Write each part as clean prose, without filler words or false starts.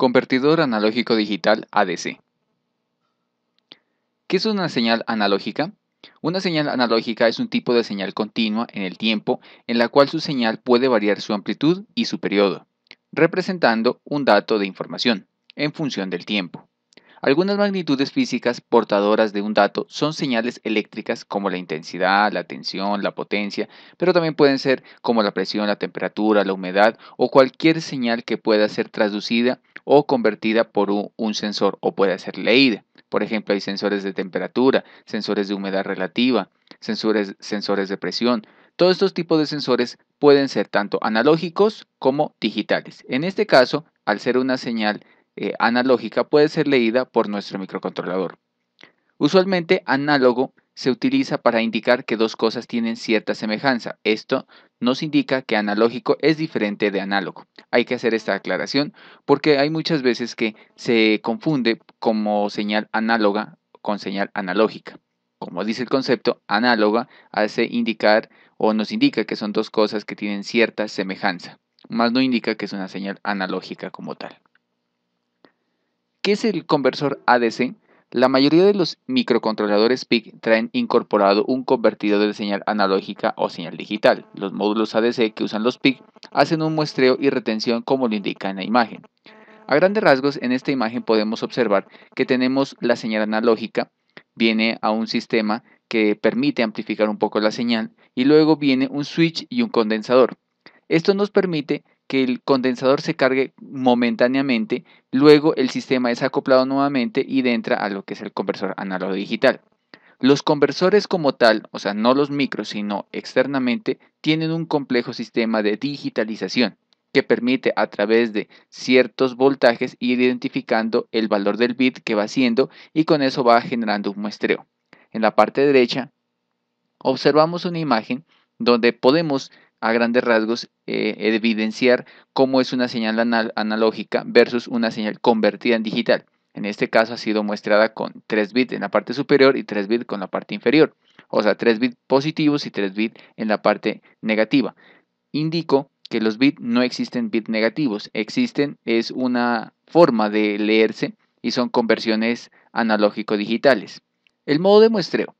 Convertidor analógico digital ADC. ¿Qué es una señal analógica? Una señal analógica es un tipo de señal continua en el tiempo en la cual su señal puede variar su amplitud y su periodo, representando un dato de información en función del tiempo. Algunas magnitudes físicas portadoras de un dato son señales eléctricas como la intensidad, la tensión, la potencia, pero también pueden ser como la presión, la temperatura, la humedad o cualquier señal que pueda ser traducida o convertida por un sensor o pueda ser leída. Por ejemplo, hay sensores de temperatura, sensores de humedad relativa, sensores de presión. Todos estos tipos de sensores pueden ser tanto analógicos como digitales. En este caso, al ser una señal analógica puede ser leída por nuestro microcontrolador. Usualmente análogo se utiliza para indicar que dos cosas tienen cierta semejanza. Esto nos indica que analógico es diferente de análogo. Hay que hacer esta aclaración porque hay muchas veces que se confunde como señal análoga con señal analógica. Como dice el concepto, análoga hace indicar o nos indica que son dos cosas que tienen cierta semejanza, más no indica que es una señal analógica como tal. ¿Qué es el conversor ADC? La mayoría de los microcontroladores PIC traen incorporado un convertidor de señal analógica o señal digital. Los módulos ADC que usan los PIC hacen un muestreo y retención como lo indica en la imagen. A grandes rasgos, en esta imagen podemos observar que tenemos la señal analógica, viene a un sistema que permite amplificar un poco la señal y luego viene un switch y un condensador. Esto nos permite que el condensador se cargue momentáneamente, luego el sistema es acoplado nuevamente y entra a lo que es el conversor análogo digital. Los conversores como tal, o sea, no los micros, sino externamente, tienen un complejo sistema de digitalización que permite a través de ciertos voltajes ir identificando el valor del bit que va haciendo y con eso va generando un muestreo. En la parte derecha observamos una imagen donde podemos a grandes rasgos evidenciar cómo es una señal analógica versus una señal convertida en digital. En este caso ha sido muestrada con 3 bits en la parte superior y 3 bits con la parte inferior. O sea, 3 bits positivos y 3 bits en la parte negativa. Indico que los bits no existen bits negativos. Existen, es una forma de leerse y son conversiones analógico-digitales. El modo de muestreo.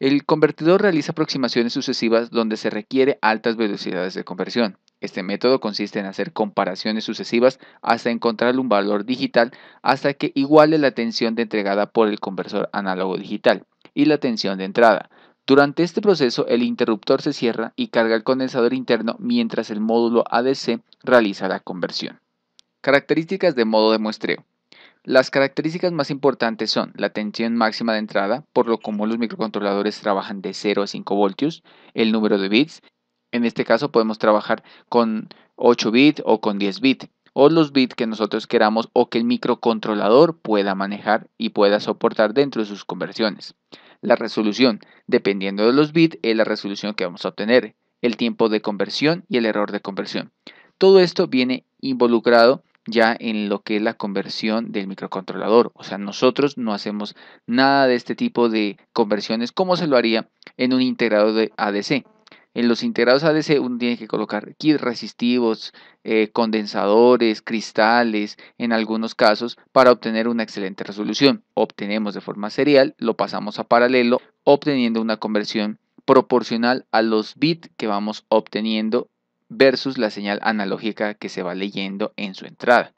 El convertidor realiza aproximaciones sucesivas donde se requiere altas velocidades de conversión. Este método consiste en hacer comparaciones sucesivas hasta encontrar un valor digital hasta que iguale la tensión de entregada por el conversor análogo digital y la tensión de entrada. Durante este proceso el interruptor se cierra y carga el condensador interno mientras el módulo ADC realiza la conversión. Características de modo de muestreo. Las características más importantes son la tensión máxima de entrada, por lo común los microcontroladores trabajan de 0 a 5 voltios, el número de bits, en este caso podemos trabajar con 8 bits o con 10 bits, o los bits que nosotros queramos o que el microcontrolador pueda manejar y pueda soportar dentro de sus conversiones. La resolución, dependiendo de los bits, es la resolución que vamos a obtener, el tiempo de conversión y el error de conversión. Todo esto viene involucrado ya en lo que es la conversión del microcontrolador. O sea, nosotros no hacemos nada de este tipo de conversiones como se lo haría en un integrado de ADC. En los integrados ADC uno tiene que colocar kits resistivos, condensadores, cristales, en algunos casos, para obtener una excelente resolución. Obtenemos de forma serial, lo pasamos a paralelo, obteniendo una conversión proporcional a los bits que vamos obteniendo versus la señal analógica que se va leyendo en su entrada.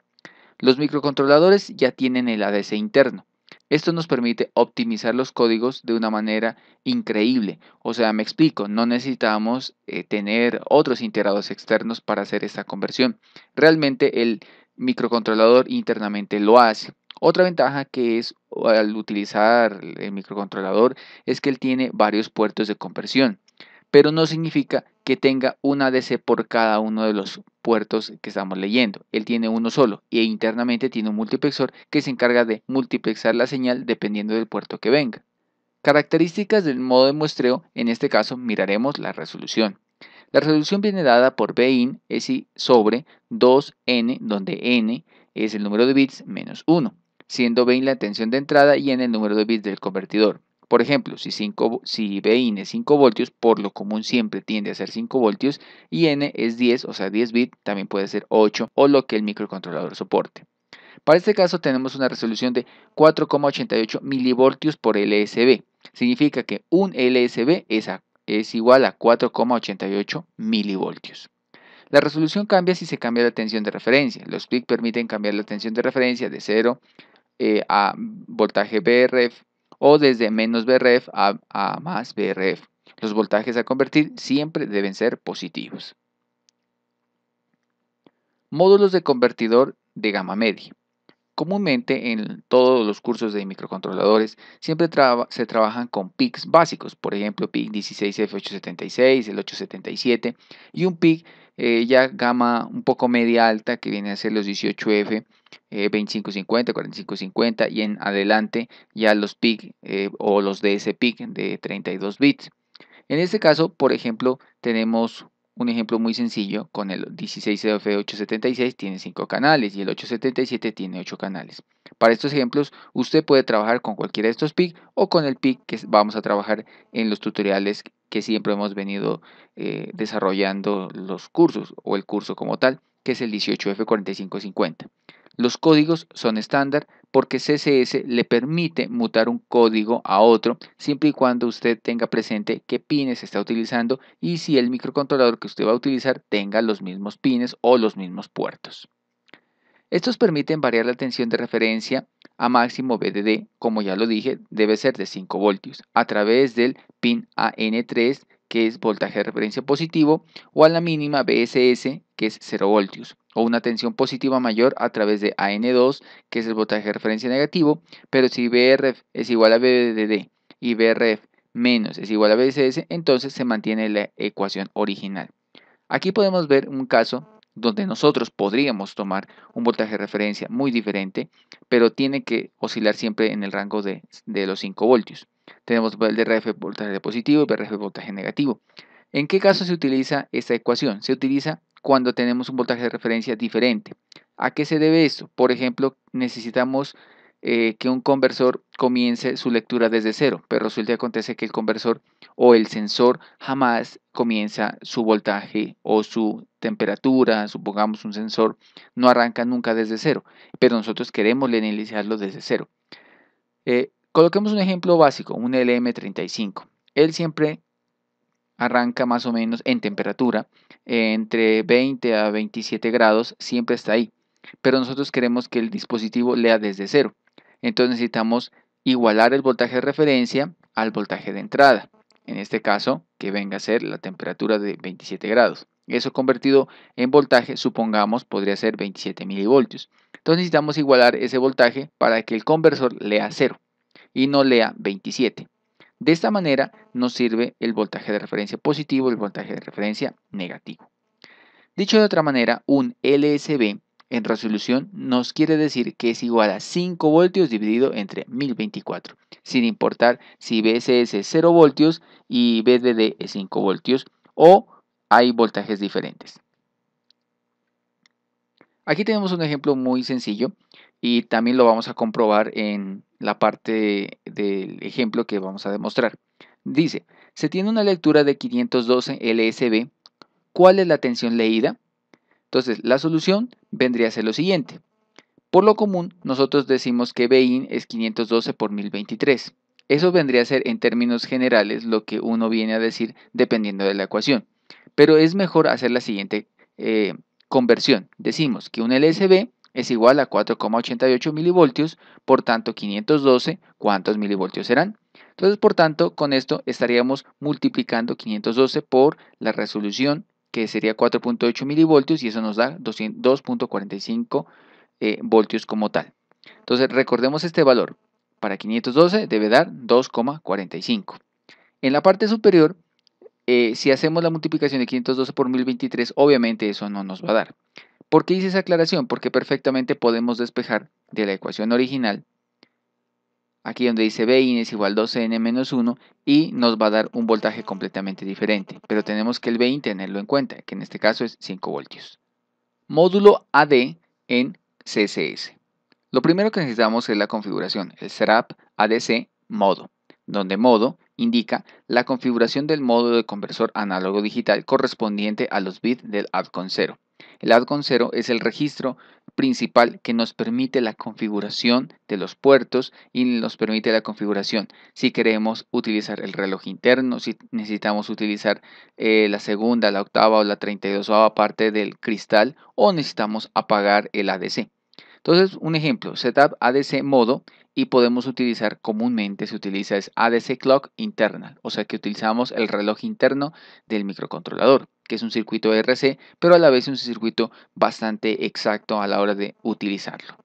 Los microcontroladores ya tienen el ADC interno. Esto nos permite optimizar los códigos de una manera increíble. O sea, me explico, no necesitamos tener otros integrados externos para hacer esta conversión. Realmente el microcontrolador internamente lo hace. Otra ventaja que es al utilizar el microcontrolador es que él tiene varios puertos de conversión, pero no significa que tenga un ADC por cada uno de los puertos que estamos leyendo. Él tiene uno solo e internamente tiene un multiplexor que se encarga de multiplexar la señal dependiendo del puerto que venga. Características del modo de muestreo, en este caso miraremos la resolución. La resolución viene dada por bin es sobre 2n, donde n es el número de bits menos 1, siendo bin la tensión de entrada y n el número de bits del convertidor. Por ejemplo, si bin es 5 voltios, por lo común siempre tiende a ser 5 voltios y n es 10, o sea 10 bits, también puede ser 8 o lo que el microcontrolador soporte. Para este caso tenemos una resolución de 4,88 milivoltios por LSB. Significa que un LSB es igual a 4,88 milivoltios. La resolución cambia si se cambia la tensión de referencia. Los clics permiten cambiar la tensión de referencia de 0 a voltaje BRF o desde menos BRF a más BRF. Los voltajes a convertir siempre deben ser positivos. Módulos de convertidor de gama media. Comúnmente en todos los cursos de microcontroladores siempre se trabajan con PICs básicos, por ejemplo PIC 16F876, el 877 y un PIC ya gama un poco media alta que viene a ser los 18F 2550, 4550 y en adelante ya los PIC o los DS-PIC de 32 bits. En este caso, por ejemplo, tenemos un ejemplo muy sencillo con el 16F876 tiene 5 canales y el 877 tiene 8 canales. Para estos ejemplos, usted puede trabajar con cualquiera de estos PIC o con el PIC que vamos a trabajar en los tutoriales que siempre hemos venido desarrollando los cursos o el curso como tal, que es el 18F4550. Los códigos son estándar porque CSS le permite mutar un código a otro siempre y cuando usted tenga presente qué pines está utilizando y si el microcontrolador que usted va a utilizar tenga los mismos pines o los mismos puertos. Estos permiten variar la tensión de referencia a máximo VDD, como ya lo dije, debe ser de 5 voltios, a través del pin AN3, que es voltaje de referencia positivo, o a la mínima BSS, que es 0 voltios, o una tensión positiva mayor a través de AN2, que es el voltaje de referencia negativo, pero si BRF es igual a VDD y BRF menos es igual a BSS, entonces se mantiene la ecuación original. Aquí podemos ver un caso donde nosotros podríamos tomar un voltaje de referencia muy diferente, pero tiene que oscilar siempre en el rango de los 5 voltios. Tenemos el BRF voltaje positivo y BRF voltaje negativo. ¿En qué caso se utiliza esta ecuación? Se utiliza cuando tenemos un voltaje de referencia diferente. ¿A qué se debe esto? Por ejemplo, necesitamos que un conversor comience su lectura desde cero, pero resulta que acontece que el conversor o el sensor jamás comienza su voltaje o su temperatura, supongamos un sensor, no arranca nunca desde cero, pero nosotros queremos linealizarlo desde cero. Coloquemos un ejemplo básico, un LM35. Él siempre arranca más o menos en temperatura, entre 20 a 27 grados, siempre está ahí. Pero nosotros queremos que el dispositivo lea desde cero. Entonces necesitamos igualar el voltaje de referencia al voltaje de entrada. En este caso, que venga a ser la temperatura de 27 grados. Eso convertido en voltaje, supongamos, podría ser 27 milivoltios. Entonces necesitamos igualar ese voltaje para que el conversor lea cero y no lea 27. De esta manera nos sirve el voltaje de referencia positivo y el voltaje de referencia negativo. Dicho de otra manera, un LSB en resolución nos quiere decir que es igual a 5 voltios dividido entre 1024, sin importar si BSS es 0 voltios y VDD es 5 voltios o hay voltajes diferentes. Aquí tenemos un ejemplo muy sencillo y también lo vamos a comprobar en la parte del ejemplo que vamos a demostrar. Dice, se tiene una lectura de 512 LSB. ¿Cuál es la tensión leída? Entonces, la solución vendría a ser lo siguiente. Por lo común, nosotros decimos que Bin es 512 por 1023. Eso vendría a ser en términos generales lo que uno viene a decir dependiendo de la ecuación. Pero es mejor hacer la siguiente conversión. Decimos que un LSB es igual a 4,88 milivoltios, por tanto 512, ¿cuántos milivoltios serán? Entonces, por tanto, con esto estaríamos multiplicando 512 por la resolución, que sería 4,8 milivoltios, y eso nos da 2,45 voltios como tal. Entonces, recordemos este valor. Para 512 debe dar 2,45. En la parte superior, si hacemos la multiplicación de 512 por 1023, obviamente eso no nos va a dar. ¿Por qué hice esa aclaración? Porque perfectamente podemos despejar de la ecuación original, aquí donde dice Bin es igual a 12N-1 y nos va a dar un voltaje completamente diferente. Pero tenemos que el Bin tenerlo en cuenta, que en este caso es 5 voltios. Módulo AD en CSS. Lo primero que necesitamos es la configuración, el setup ADC modo, donde modo indica la configuración del modo de conversor análogo digital correspondiente a los bits del ADCON0. El AD0 es el registro principal que nos permite la configuración de los puertos y nos permite la configuración si queremos utilizar el reloj interno, si necesitamos utilizar la segunda, la octava o la 32ª parte del cristal, o necesitamos apagar el ADC. Entonces, un ejemplo, setup ADC modo, y podemos utilizar, comúnmente se utiliza, es ADC clock internal, o sea que utilizamos el reloj interno del microcontrolador, que es un circuito ERC, pero a la vez es un circuito bastante exacto a la hora de utilizarlo.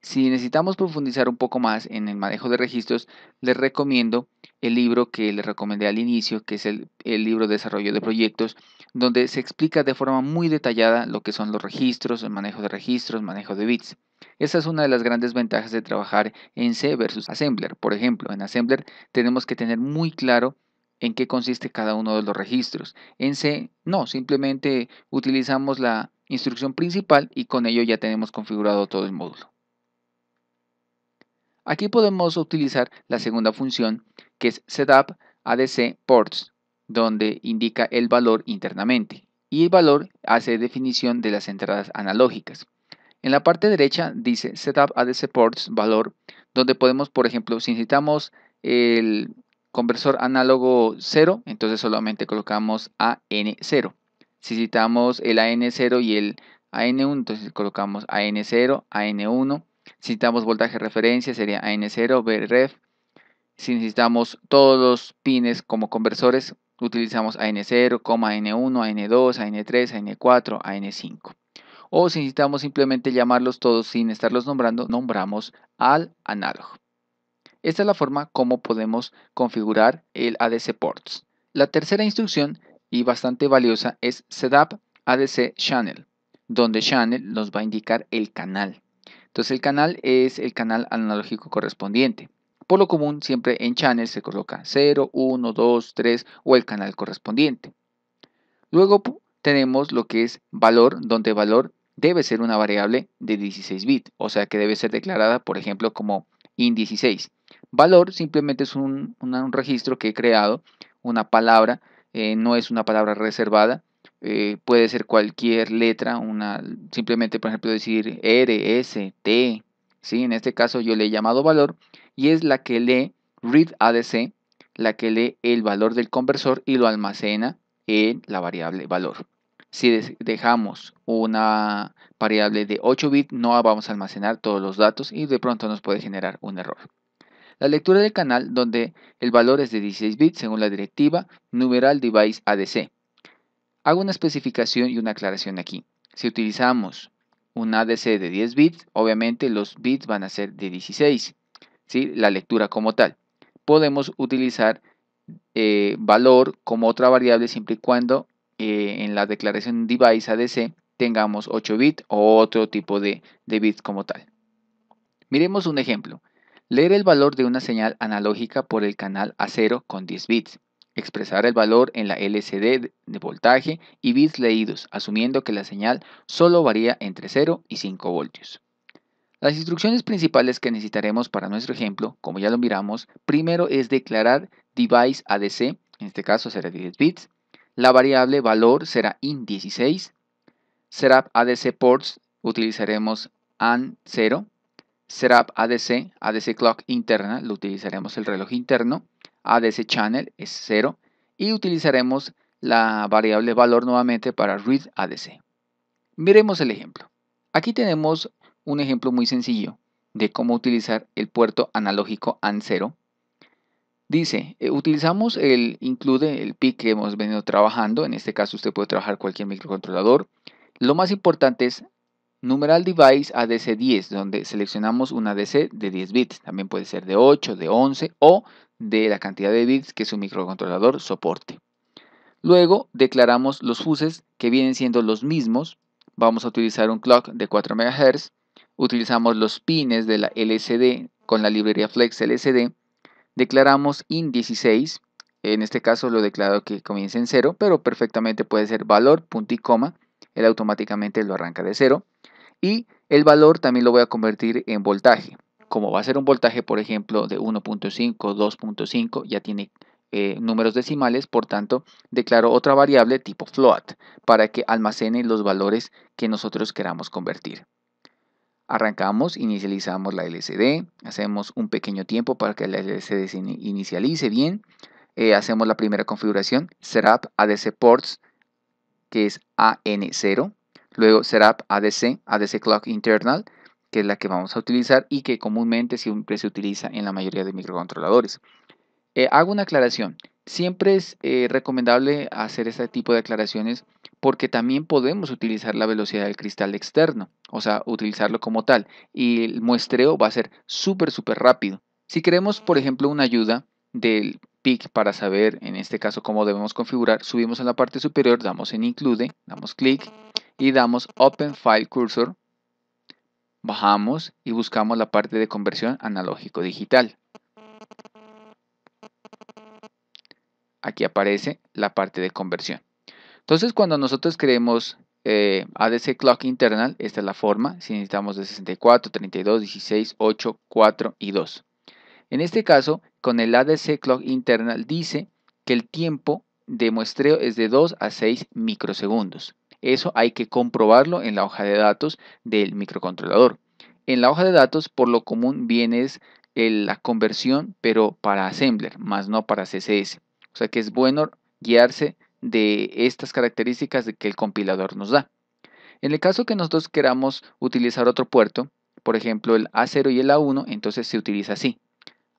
Si necesitamos profundizar un poco más en el manejo de registros, les recomiendo el libro que les recomendé al inicio, que es el libro de desarrollo de proyectos, donde se explica de forma muy detallada lo que son los registros, el manejo de registros, manejo de bits. Esa es una de las grandes ventajas de trabajar en C versus Assembler. Por ejemplo, en Assembler tenemos que tener muy claro en qué consiste cada uno de los registros. En C, no, simplemente utilizamos la instrucción principal y con ello ya tenemos configurado todo el módulo. Aquí podemos utilizar la segunda función, que es setup ADC ports, donde indica el valor internamente, y el valor hace definición de las entradas analógicas. En la parte derecha dice setup ADC ports valor, donde podemos, por ejemplo, si necesitamos el conversor análogo 0, entonces solamente colocamos AN0. Si necesitamos el AN0 y el AN1, entonces colocamos AN0, AN1. Si necesitamos voltaje de referencia, sería AN0, BREF. Si necesitamos todos los pines como conversores, utilizamos AN0, AN1, AN2, AN3, AN4, AN5. O si necesitamos simplemente llamarlos todos sin estarlos nombrando, nombramos al análogo. Esta es la forma como podemos configurar el ADC ports. La tercera instrucción, y bastante valiosa, es setup ADC channel, donde channel nos va a indicar el canal. Entonces el canal es el canal analógico correspondiente. Por lo común, siempre en channel se coloca 0, 1, 2, 3 o el canal correspondiente. Luego tenemos lo que es valor, donde valor debe ser una variable de 16 bits, o sea que debe ser declarada, por ejemplo, como IN16. Valor simplemente es un registro que he creado, una palabra, no es una palabra reservada, puede ser cualquier letra, simplemente por ejemplo decir R, S, T, ¿sí? En este caso yo le he llamado valor y es la que lee read ADC, la que lee el valor del conversor y lo almacena en la variable valor. Si dejamos una variable de 8 bits, no vamos a almacenar todos los datos y de pronto nos puede generar un error. La lectura del canal, donde el valor es de 16 bits según la directiva numeral device ADC. Hago una especificación y una aclaración aquí. Si utilizamos un ADC de 10 bits, obviamente los bits van a ser de 16, ¿sí? La lectura como tal. Podemos utilizar valor como otra variable siempre y cuando en la declaración device ADC tengamos 8 bits o otro tipo de bits como tal. Miremos un ejemplo. Leer el valor de una señal analógica por el canal A0 con 10 bits. Expresar el valor en la LCD de voltaje y bits leídos, asumiendo que la señal solo varía entre 0 y 5 voltios. Las instrucciones principales que necesitaremos para nuestro ejemplo, como ya lo miramos, primero es declarar device ADC, en este caso será 10 bits. La variable valor será IN16. Setup ADC ports utilizaremos AN0. Setup ADC, ADC clock interna, lo utilizaremos el reloj interno. ADC channel es 0. Y utilizaremos la variable valor nuevamente para read ADC. Miremos el ejemplo. Aquí tenemos un ejemplo muy sencillo de cómo utilizar el puerto analógico AN0. Dice, utilizamos el include, el PIC que hemos venido trabajando. En este caso usted puede trabajar cualquier microcontrolador. Lo más importante es numeral device ADC 10, donde seleccionamos un ADC de 10 bits. También puede ser de 8, de 11 o de la cantidad de bits que su microcontrolador soporte. Luego declaramos los fuses que vienen siendo los mismos. Vamos a utilizar un clock de 4 MHz. Utilizamos los pines de la LCD con la librería Flex LCD. Declaramos IN16, en este caso lo declaro que comience en 0, pero perfectamente puede ser valor, punto y coma, él automáticamente lo arranca de 0. Y el valor también lo voy a convertir en voltaje. Como va a ser un voltaje, por ejemplo, de 1.5, 2.5, ya tiene números decimales, por tanto, declaro otra variable tipo float para que almacene los valores que nosotros queramos convertir. Arrancamos, inicializamos la LCD, hacemos un pequeño tiempo para que la LCD se inicialice bien. Hacemos la primera configuración, setup ADC ports, que es AN0. Luego setup ADC clock internal, que es la que vamos a utilizar y que comúnmente siempre se utiliza en la mayoría de microcontroladores. Hago una aclaración. Siempre es recomendable hacer este tipo de aclaraciones porque también podemos utilizar la velocidad del cristal externo, o sea, utilizarlo como tal. Y el muestreo va a ser súper rápido. Si queremos, por ejemplo, una ayuda del PIC para saber, en este caso, cómo debemos configurar, subimos a la parte superior, damos en Include, damos clic y damos Open File Cursor. Bajamos y buscamos la parte de conversión analógico-digital. Aquí aparece la parte de conversión. Entonces, cuando nosotros queremos ADC Clock Internal, esta es la forma, si necesitamos de 64, 32, 16, 8, 4 y 2. En este caso, con el ADC Clock Internal dice que el tiempo de muestreo es de 2 a 6 microsegundos. Eso hay que comprobarlo en la hoja de datos del microcontrolador. En la hoja de datos, por lo común, viene la conversión, pero para Assembler, más no para CSS. O sea que es bueno guiarse de estas características que el compilador nos da. En el caso que nosotros queramos utilizar otro puerto, por ejemplo el A0 y el A1, entonces se utiliza así.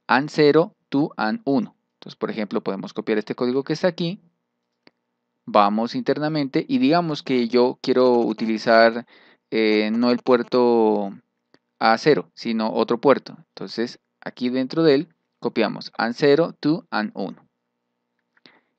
AN0 to AN1. Entonces, por ejemplo, podemos copiar este código que está aquí. Vamos internamente y digamos que yo quiero utilizar no el puerto A0, sino otro puerto. Entonces, aquí dentro de él copiamos AN0 to AN1.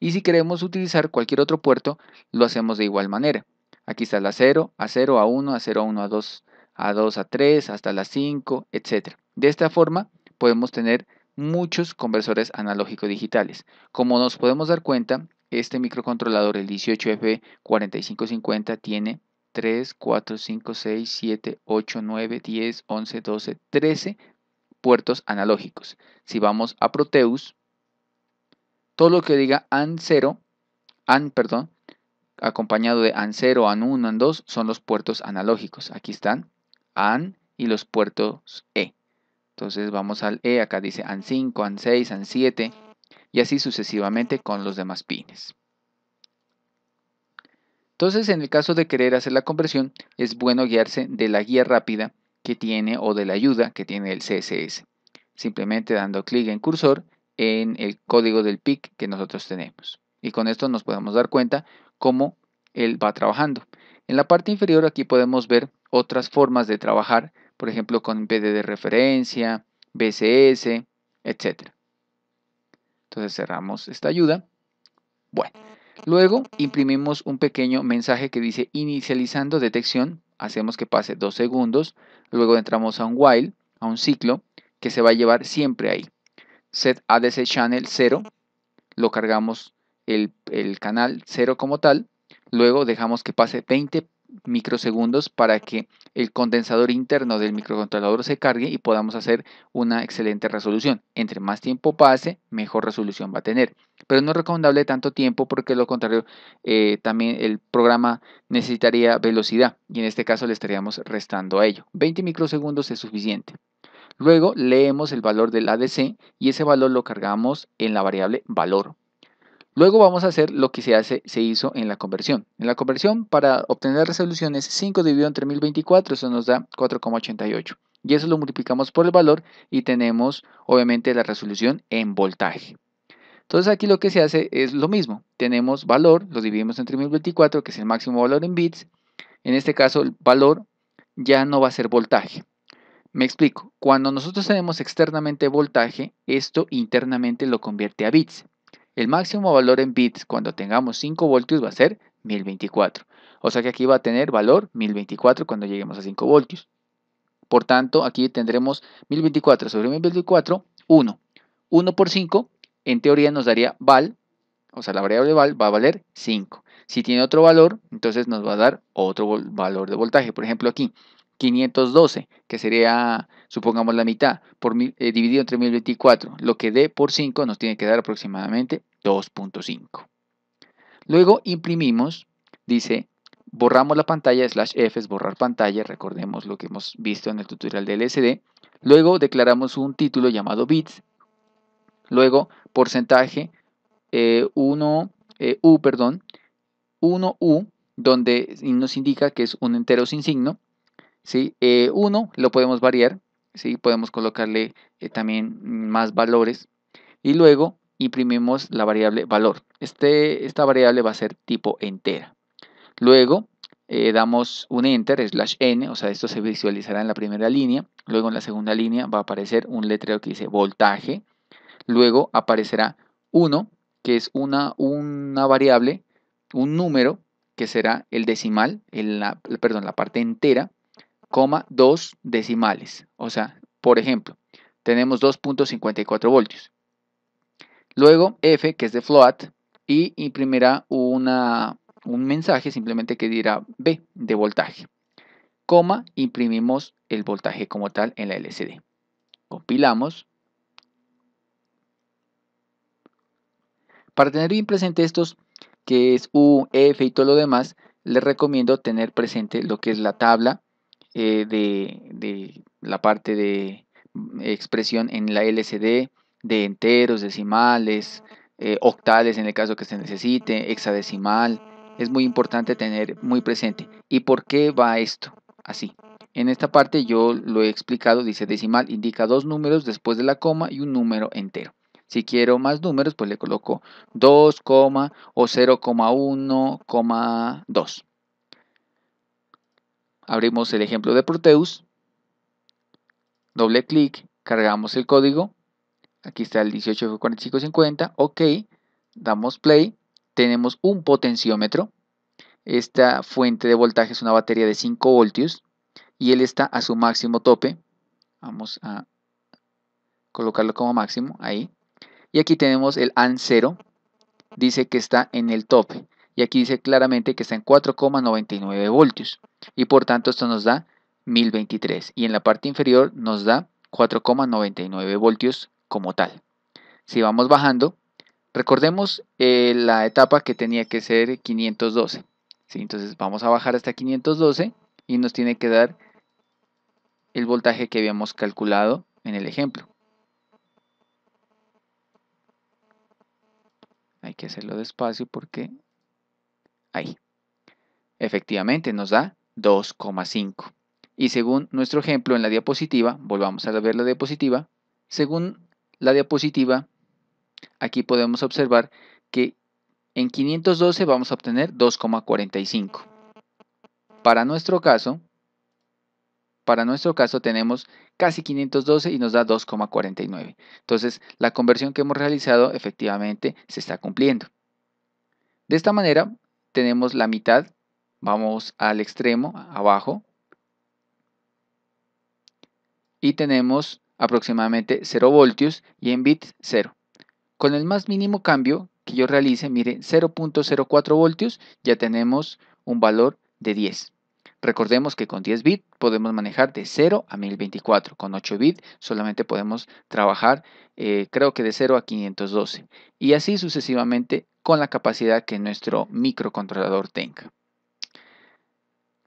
Y si queremos utilizar cualquier otro puerto, lo hacemos de igual manera. Aquí está la A0, A1, A2, A2, A3, hasta la 5, etc. De esta forma podemos tener muchos conversores analógico-digitales. Como nos podemos dar cuenta, este microcontrolador, el 18F4550, tiene 3, 4, 5, 6, 7, 8, 9, 10, 11, 12, 13 puertos analógicos. Si vamos a Proteus, todo lo que diga AN, acompañado de AN0, AN1, AN2, son los puertos analógicos. Aquí están AN y los puertos E. Entonces vamos al E, acá dice AN5, AN6, AN7 y así sucesivamente con los demás pines. Entonces, en el caso de querer hacer la conversión, es bueno guiarse de la guía rápida que tiene o de la ayuda que tiene el CSS. Simplemente dando clic en cursor en el código del PIC que nosotros tenemos. Y con esto nos podemos dar cuenta cómo él va trabajando. En la parte inferior aquí podemos ver otras formas de trabajar, por ejemplo con BD de referencia, BCS, etc. Entonces cerramos esta ayuda. Bueno, luego imprimimos un pequeño mensaje que dice inicializando detección, hacemos que pase 2 segundos, luego entramos a un while, a un ciclo que se va a llevar siempre ahí. Set ADC Channel 0, lo cargamos el canal 0 como tal, luego dejamos que pase 20 microsegundos para que el condensador interno del microcontrolador se cargue y podamos hacer una excelente resolución. Entre más tiempo pase, mejor resolución va a tener, pero no es recomendable tanto tiempo porque lo contrario también el programa necesitaría velocidad y en este caso le estaríamos restando a ello. 20 microsegundos es suficiente. Luego leemos el valor del ADC y ese valor lo cargamos en la variable valor. Luego vamos a hacer lo que se hizo en la conversión. En la conversión, para obtener resoluciones 5 dividido entre 1024, eso nos da 4,88. Y eso lo multiplicamos por el valor y tenemos obviamente la resolución en voltaje. Entonces aquí lo que se hace es lo mismo. Tenemos valor, lo dividimos entre 1024, que es el máximo valor en bits. En este caso el valor ya no va a ser voltaje. Me explico, cuando nosotros tenemos externamente voltaje, esto internamente lo convierte a bits. El máximo valor en bits cuando tengamos 5 voltios va a ser 1024. O sea que aquí va a tener valor 1024 cuando lleguemos a 5 voltios. Por tanto, aquí tendremos 1024 sobre 1024, 1. 1 por 5, en teoría nos daría val, o sea la variable val va a valer 5. Si tiene otro valor, entonces nos va a dar otro valor de voltaje. Por ejemplo aquí, 512, que sería, supongamos, la mitad, por dividido entre 1024, lo que D por 5 nos tiene que dar aproximadamente 2.5. Luego imprimimos, dice, borramos la pantalla, /f es borrar pantalla, recordemos lo que hemos visto en el tutorial del LSD. Luego declaramos un título llamado bits, luego porcentaje 1U, donde nos indica que es un entero sin signo, ¿sí? 1 lo podemos variar, ¿sí? Podemos colocarle también más valores, y luego imprimimos la variable valor. Esta variable va a ser tipo entera. Luego damos un enter, /n, o sea, esto se visualizará en la primera línea. Luego en la segunda línea va a aparecer un letrero que dice voltaje. Luego aparecerá 1, que es una variable, un número, que será el decimal, la parte entera, coma 2 decimales. O sea, por ejemplo, tenemos 2.54 voltios. Luego f, que es de float, y imprimirá un mensaje simplemente que dirá B de voltaje, coma, imprimimos el voltaje como tal en la LCD. Compilamos. Para tener bien presente estos, que es U, F y todo lo demás, les recomiendo tener presente lo que es la tabla de la parte de expresión en la LCD, de enteros, decimales, octales en el caso que se necesite, hexadecimal. Es muy importante tener muy presente. ¿Y por qué va esto así? En esta parte yo lo he explicado, dice decimal, indica 2 números después de la coma y un número entero. Si quiero más números, pues le coloco 2, o 0,1,2. Abrimos el ejemplo de Proteus. Doble clic, cargamos el código. Aquí está el 18F4550. OK, damos play. Tenemos un potenciómetro, esta fuente de voltaje es una batería de 5 voltios y él está a su máximo tope, vamos a colocarlo como máximo, ahí, y aquí tenemos el AN0, dice que está en el tope, y aquí dice claramente que está en 4,99 voltios, y por tanto esto nos da 1023, y en la parte inferior nos da 4,99 voltios como tal. Si vamos bajando, recordemos la etapa que tenía que ser 512, ¿sí? Entonces vamos a bajar hasta 512 y nos tiene que dar el voltaje que habíamos calculado en el ejemplo. Hay que hacerlo despacio porque ahí efectivamente nos da 2,5. Y según nuestro ejemplo en la diapositiva, volvamos a ver la diapositiva, según la diapositiva, aquí podemos observar que en 512 vamos a obtener 2,45. Para nuestro caso tenemos casi 512 y nos da 2,49. Entonces la conversión que hemos realizado efectivamente se está cumpliendo. De esta manera tenemos la mitad. Vamos al extremo, abajo. Y tenemos aproximadamente 0 voltios y en bits 0. Con el más mínimo cambio que yo realice, mire, 0.04 voltios, ya tenemos un valor de 10. Recordemos que con 10 bits podemos manejar de 0 a 1024. Con 8 bits solamente podemos trabajar, creo que de 0 a 512. Y así sucesivamente con la capacidad que nuestro microcontrolador tenga.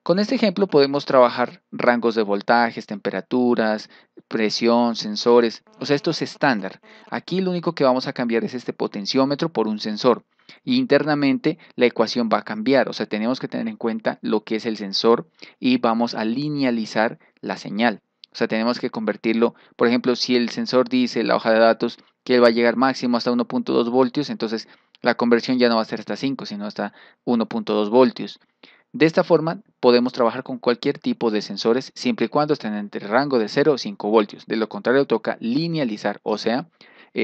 Con este ejemplo podemos trabajar rangos de voltajes, temperaturas, presión, sensores. O sea, esto es estándar. Aquí lo único que vamos a cambiar es este potenciómetro por un sensor. Y internamente la ecuación va a cambiar. O sea, tenemos que tener en cuenta lo que es el sensor y vamos a linealizar la señal. O sea, tenemos que convertirlo, por ejemplo, si el sensor dice la hoja de datos que él va a llegar máximo hasta 1.2 voltios, entonces la conversión ya no va a ser hasta 5, sino hasta 1.2 voltios. De esta forma podemos trabajar con cualquier tipo de sensores siempre y cuando estén entre el rango de 0 o 5 voltios. De lo contrario toca linealizar, o sea,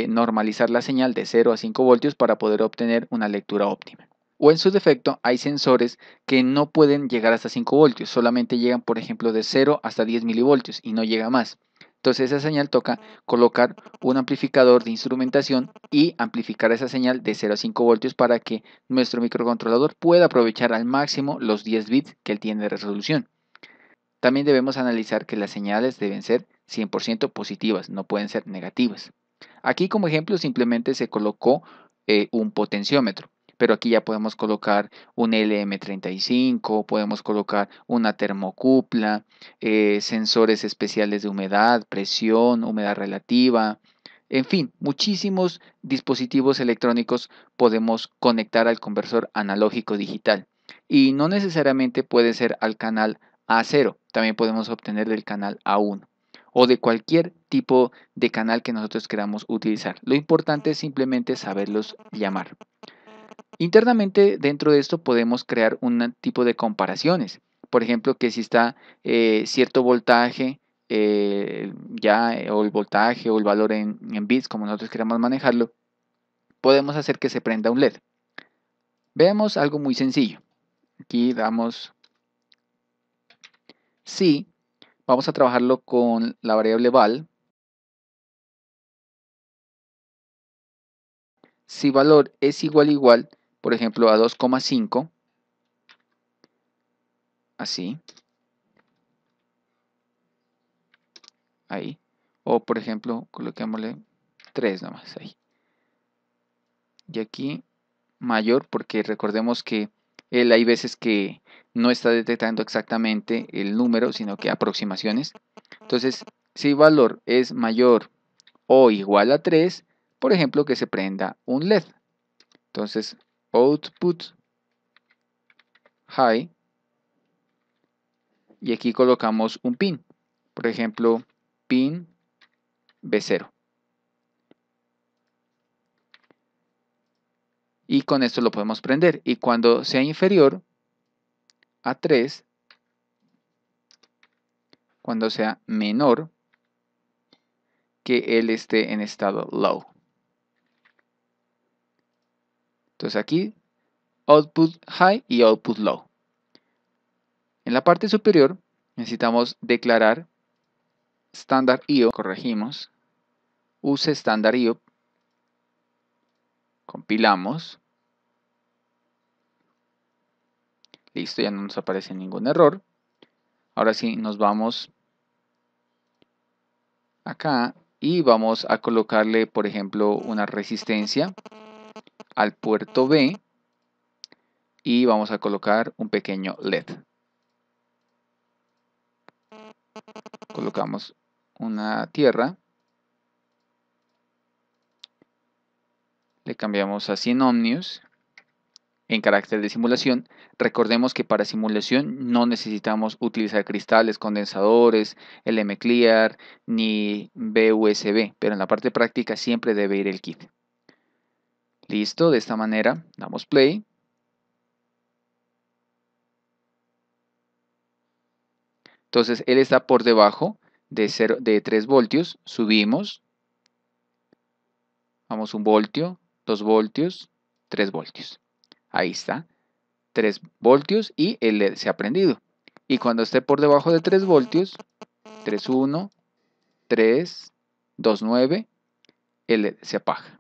normalizar la señal de 0 a 5 voltios para poder obtener una lectura óptima. O en su defecto hay sensores que no pueden llegar hasta 5 voltios, solamente llegan por ejemplo de 0 hasta 10 milivoltios y no llega más. Entonces esa señal toca colocar un amplificador de instrumentación y amplificar esa señal de 0 a 5 voltios para que nuestro microcontrolador pueda aprovechar al máximo los 10 bits que él tiene de resolución. También debemos analizar que las señales deben ser 100% positivas, no pueden ser negativas. Aquí como ejemplo simplemente se colocó un potenciómetro, pero aquí ya podemos colocar un LM35, podemos colocar una termocupla, sensores especiales de humedad, presión, humedad relativa, en fin, muchísimos dispositivos electrónicos podemos conectar al conversor analógico digital y no necesariamente puede ser al canal A0, también podemos obtener del canal A1 o de cualquier tipo de canal que nosotros queramos utilizar. Lo importante es simplemente saberlos llamar. Internamente dentro de esto podemos crear un tipo de comparaciones, por ejemplo que si está cierto voltaje o el voltaje o el valor en bits, como nosotros queramos manejarlo, podemos hacer que se prenda un LED. Veamos algo muy sencillo. Aquí damos sí. Vamos a trabajarlo con la variable val. Si valor es igual, por ejemplo, a 2,5, así, ahí, o por ejemplo, coloquémosle 3 nomás, ahí, y aquí mayor, porque recordemos que hay veces que no está detectando exactamente el número, sino que aproximaciones. Entonces, si valor es mayor o igual a 3, por ejemplo, que se prenda un LED. Entonces, output high. Y aquí colocamos un pin. Por ejemplo, pin B0. Y con esto lo podemos prender. Y cuando sea inferior a 3, cuando sea menor, que él esté en estado low. Entonces aquí, output high y output low. En la parte superior necesitamos declarar standard IO. Corregimos. Use standard IO. Compilamos. Listo, ya no nos aparece ningún error. Ahora sí nos vamos acá y vamos a colocarle, por ejemplo, una resistencia al puerto B y vamos a colocar un pequeño LED. Colocamos una tierra. Le cambiamos a 100 ohmios en carácter de simulación. Recordemos que para simulación no necesitamos utilizar cristales, condensadores, LM-Clear ni BUSB, pero en la parte práctica siempre debe ir el kit. Listo, de esta manera damos play. Entonces él está por debajo de 3 voltios, subimos, vamos 1 voltio. 2 voltios, 3 voltios. Ahí está, 3 voltios y el LED se ha prendido. Y cuando esté por debajo de 3 voltios, 3,1, 3, 2,9, el LED se apaga.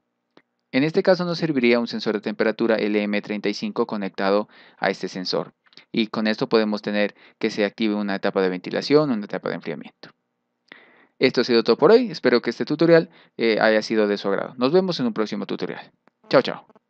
En este caso nos serviría un sensor de temperatura LM35 conectado a este sensor. Y con esto podemos tener que se active una etapa de ventilación, una etapa de enfriamiento. Esto ha sido todo por hoy. Espero que este tutorial haya sido de su agrado. Nos vemos en un próximo tutorial. Chao, chao.